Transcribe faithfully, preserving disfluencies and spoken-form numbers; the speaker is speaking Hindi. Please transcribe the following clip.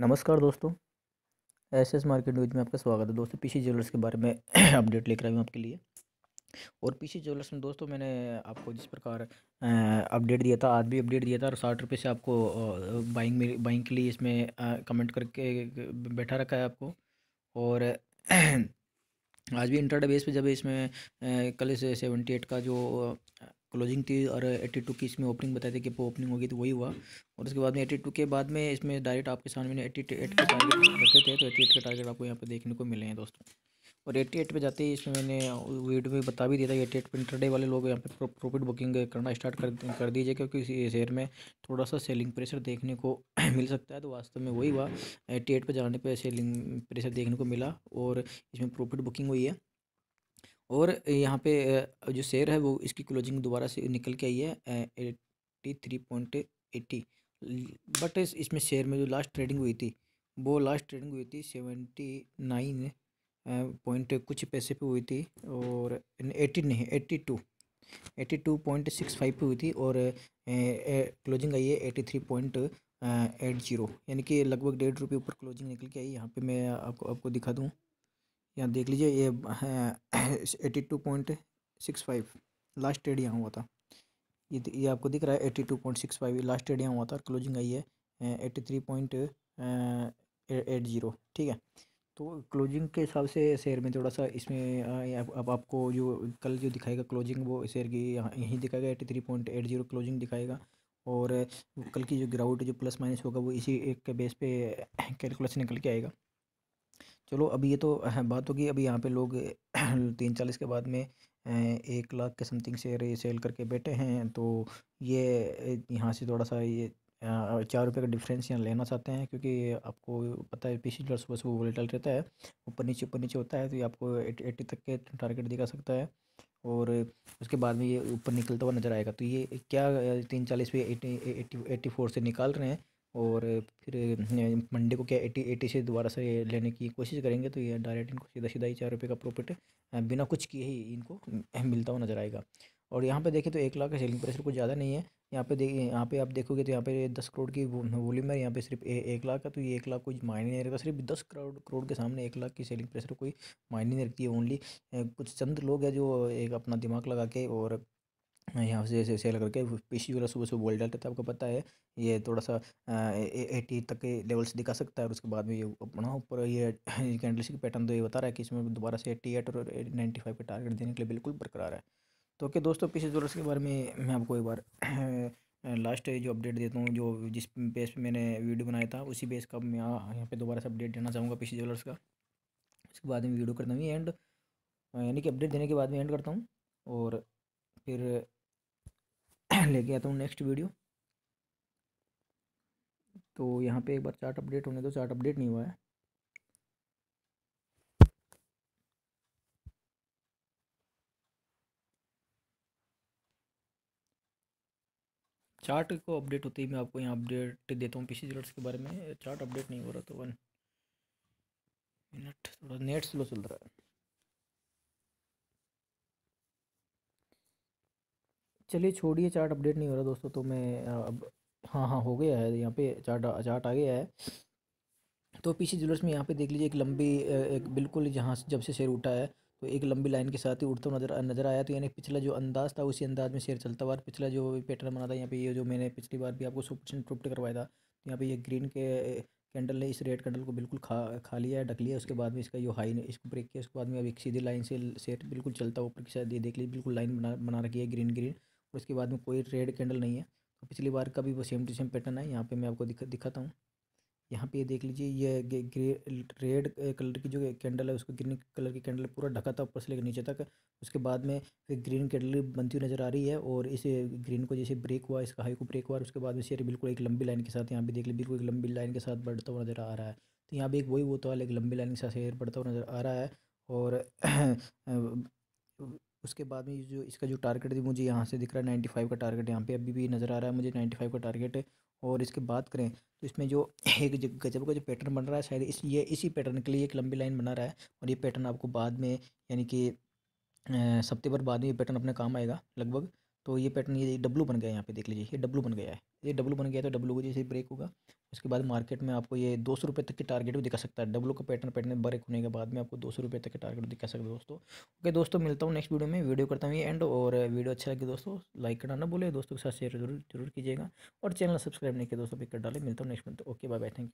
नमस्कार दोस्तों, एस एस मार्केट न्यूज़ में आपका स्वागत है। दोस्तों पीसी ज्वेलर्स के बारे में अपडेट लेकर आई हूँ आपके लिए। और पीसी ज्वेलर्स में दोस्तों मैंने आपको जिस प्रकार अपडेट दिया था, आज भी अपडेट दिया था। और साठ रुपये से आपको बाइंग में बाइंग के लिए इसमें कमेंट करके बैठा रखा है आपको। और आज भी इंट्राडे बेस पर जब इसमें कल से सेवेंटी एट का जो क्लोजिंग थी और एट्टी टू की इसमें ओपनिंग बताए थे कि ओपनिंग होगी, तो वही हुआ। और उसके बाद में एट्टी टू के बाद में इसमें डायरेक्ट आपके सामने मैंने एट्टी एट के टारगेट रखे थे, तो एट्टी एट के टारगेट आपको यहाँ पे देखने को मिले हैं दोस्तों। और एट्टी एट पे जाते ही इसमें मैंने वीडियो में बता भी दिया था कि एट्टी एट पे इंटरडे वाले लोग यहाँ पे प्रॉफिट बुकिंग करना स्टार्ट कर कर दीजिए, क्योंकि इसी शेयर में थोड़ा सा सेलिंग प्रेशर देखने को मिल सकता है। तो वास्तव में वही हुआ, एट्टी एट पे जाने पे सेलिंग प्रेशर देखने को मिला और इसमें प्रॉफिट बुकिंग हुई है। और यहाँ पे जो शेयर है वो इसकी क्लोजिंग दोबारा से निकल के आई है eighty three point eighty, but इसमें शेयर में जो लास्ट ट्रेडिंग हुई थी वो लास्ट ट्रेडिंग हुई थी सेवेंटी नाइन पॉइंट कुछ पैसे पे हुई थी। और एट्टी नहीं eighty two eighty two point six five पे हुई थी और क्लोजिंग आई है eighty three point eight zero, यानी कि लगभग डेढ़ रुपये ऊपर क्लोजिंग निकल के आई। यहाँ पे मैं आपको आपको दिखा दूँ, यहाँ देख लीजिए ये eighty two point six five last trade यहाँ हुआ था। ये ये आपको दिख रहा है eighty two point six five last trade यहाँ हुआ था, क्लोजिंग आई है eighty three point eight zero. ठीक है, तो क्लोजिंग के हिसाब से शेयर में थोड़ा सा इसमें अब आप, आप, आपको जो कल जो दिखाएगा क्लोजिंग वो शेयर की यहाँ यहीं दिखाएगा eighty three point eight zero closing दिखाएगा। और कल की जो ग्राउंड जो प्लस माइनस होगा वो इसी एक के बेस पे कैलकुलेशन निकल के आएगा। चलो अभी ये तो बात होगी। अभी यहाँ पे लोग तीन चालीस के बाद में एक लाख के समथिंग शेयर ये सेल करके बैठे हैं, तो ये यहाँ से थोड़ा सा ये चार रुपये का डिफरेंस यहाँ लेना चाहते हैं, क्योंकि आपको पता है पीसी ज्वेलर्स सुबह सुबह वोलेटाइल रहता है, ऊपर नीचे ऊपर नीचे होता है। तो ये आपको एट्टी तक के टारगेट दिखा सकता है और उसके बाद में ये ऊपर निकलता हुआ नज़र आएगा। तो ये क्या तीन चालीस पे एटी एटी एटी फोर से निकाल रहे हैं और फिर मंडे को क्या एटी एटी से दोबारा से लेने की कोशिश करेंगे, तो ये डायरेक्ट इनको सीधा सीधा ही चार रुपये का प्रॉफिट बिना कुछ किए ही इनको मिलता हुआ नज़र आएगा। और यहाँ पे देखें तो एक लाख का सेलिंग प्रेशर कुछ ज़्यादा नहीं है। यहाँ पे देखिए, यहाँ पे आप देखोगे तो यहाँ पे दस करोड़ की वॉल्यूम है, यहाँ पे सिर्फ ए, एक लाख का, तो ये एक लाख कोई मायने नहीं रखता। सिर्फ दस करोड़ करोड़ के सामने एक लाख की सेलिंग प्रेशर कोई मायने नहीं रखती है। ओनली कुछ चंद लोग हैं जो एक अपना दिमाग लगा के और यहाँ से ऐसे सेल करके पीसी वाला सुबह सुबह वोलेटाइल रहता है, आपको पता है। ये थोड़ा सा एटी तक के लेवल्स दिखा सकता है और उसके बाद में ये अपना ऊपर ये कैंडलस्टिक पैटर्न तो ये बता रहा है कि इसमें दोबारा से एट्टी एट और नाइन्टी फाइव का टारगेट देने के लिए बिल्कुल बरकरार है। तो ओके दोस्तों, पीसी ज्वेलर्स के बारे में मैं आपको एक बार लास्ट जो अपडेट देता हूँ, जो जिस बेस पर मैंने वीडियो बनाया था उसी बेस का मैं यहाँ पर दोबारा से अपडेट देना चाहूँगा पीसी ज्वेलर्स का। उसके बाद में वीडियो करता हूँ एंड, यानी कि अपडेट देने के बाद में एंड करता हूँ और फिर लेके आता हूँ नेक्स्ट वीडियो। तो यहाँ पे एक बार चार्ट अपडेट होने दो, चार्ट अपडेट नहीं हुआ है। चार्ट को अपडेट होते ही मैं आपको यहाँ अपडेट देता हूँ पीसी ज्वेलर्स के बारे में। चार्ट अपडेट नहीं हो रहा तो वन मिनट, थोड़ा नेट स्लो चल रहा है। चलिए छोड़िए, चार्ट अपडेट नहीं हो रहा दोस्तों, तो मैं अब हाँ हाँ हो गया है, यहाँ पे चार्ट चार्ट आ गया है। तो पीसी ज्वेलर्स में यहाँ पे देख लीजिए एक लंबी एक बिल्कुल जहाँ जब से शेयर उठा है तो एक लंबी लाइन के साथ ही उठता हुआ नजर नज़र आया। तो यानी पिछला जो अंदाज था उसी अंदाज में शेयर चलता हुआ, पिछला जो पैटर्न बना था यहाँ पे, ये जो मैंने पिछली बार भी आपको सौ परसेंट प्रॉफिट करवाया था, तो यहाँ पे ये ग्रीन के कैंडल ने इस रेड कैंडल को बिल्कुल खा खा लिया है, ढक लिया। उसके बाद में इसका ये हाई ने इसको ब्रेक किया, उसके बाद में अब एक सीधी लाइन से शेयर बिल्कुल चलता हुआ ऊपर की साइड, ये देख लीजिए बिल्कुल लाइन बना बना रखी है ग्रीन ग्रीन। उसके बाद में कोई रेड कैंडल नहीं है। तो पिछली बार का भी वो सेम टू सेम पैटर्न है। यहाँ पे मैं आपको दिखा दिखाता हूँ, यहाँ पे ये देख लीजिए ये ग्रे रेड कलर की जो कैंडल है उसको ग्रीन कलर की कैंडल पूरा ढका था ऊपर से लेकर नीचे तक। उसके बाद में फिर ग्रीन कैंडल बनती हुई नज़र आ रही है और इस ग्रीन को जैसे ब्रेक हुआ, इसका हाई को ब्रेक हुआ, उसके बाद में शेयर बिल्कुल एक लंबी लाइन के साथ, यहाँ पे देख लीजिए बिल्कुल एक लंबी लाइन के साथ बढ़ता हुआ नज़र आ रहा है। तो यहाँ पे एक वही वो तो एक लंबी लाइन के साथ शेयर बढ़ता हुआ नज़र आ रहा है। और उसके बाद में जो इसका जो टारगेट थी मुझे यहाँ से दिख रहा है नाइन्टी फाइव का टारगेट, यहाँ पे अभी भी नज़र आ रहा है मुझे नाइन्टी फाइव का टारगेट। और इसके बात करें तो इसमें जो एक गजब का जो पैटर्न बन रहा है, शायद इस ये इसी पैटर्न के लिए एक लंबी लाइन बना रहा है। और ये पैटर्न आपको बाद में यानी कि सप्टेम्बर बाद में ये पैटर्न अपने काम आएगा लगभग। तो ये पैटर्न ये डब्लू बन गया है, यहाँ पे देख लीजिए ये डब्लू बन गया है, ये डब्लू बन गया है। तो डब्लू को जैसे ब्रेक होगा उसके बाद मार्केट में आपको ये दो सौ रुपये तक की टारगेट भी दिखा सकता है। डब्लू का पैटर्न पैटर्न ब्रेक होने के बाद में आपको दो सौ रुपये तक की टारगेट दिखा सकता है दोस्तों। ओके दोस्तों, मिलता हूँ नेक्स्ट वीडियो में, वीडियो करता हूँ ये एंड। और वीडियो अच्छा लगे दोस्तों लाइक करना ना भूले, दोस्तों के साथ शेयर जरूर जरूर कीजिएगा और चैनल सब्सक्राइब नहीं किया दोस्तों भी कर डाले। मिलता हूँ next video. Okay bye bye, thank you.